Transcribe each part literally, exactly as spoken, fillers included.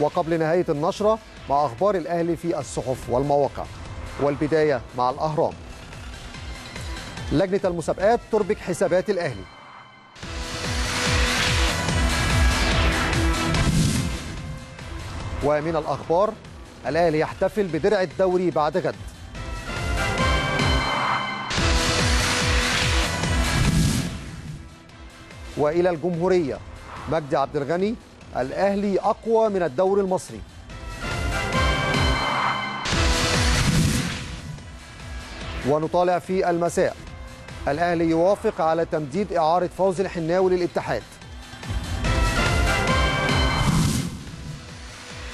وقبل نهاية النشرة مع أخبار الأهلي في الصحف والمواقع. والبداية مع الأهرام. لجنة المسابقات تربك حسابات الأهلي. ومن الأخبار، الأهلي يحتفل بدرع الدوري بعد غد. وإلى الجمهورية، مجد عبد الغني، الأهلي أقوى من الدوري المصري. ونطالع في المساء، الأهلي يوافق على تمديد إعارة فوزي الحناوي للاتحاد.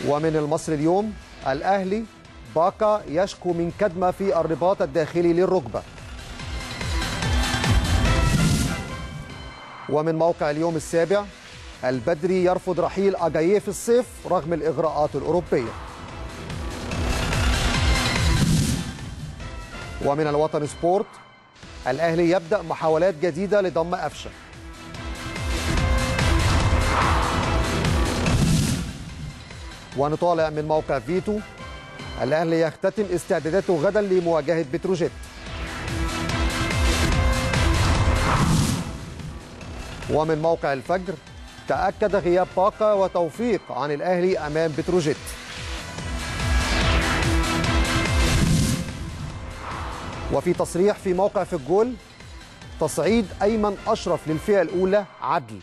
ومن المصري اليوم، الأهلي باكا يشكو من كدمة في الرباط الداخلي للركبة. ومن موقع اليوم السابع، البدري يرفض رحيل أجاييه في الصيف رغم الإغراءات الأوروبية. ومن الوطن سبورت، الأهلي يبدأ محاولات جديدة لضم أفشة. ونطالع من موقع فيتو، الأهلي يختتم استعداداته غدا لمواجهة بتروجيت. ومن موقع الفجر، تأكد غياب باكا وتوفيق عن الأهلي أمام بتروجيت. وفي تصريح في موقع في الجول، تصعيد أيمن أشرف للفئة الأولى عدل.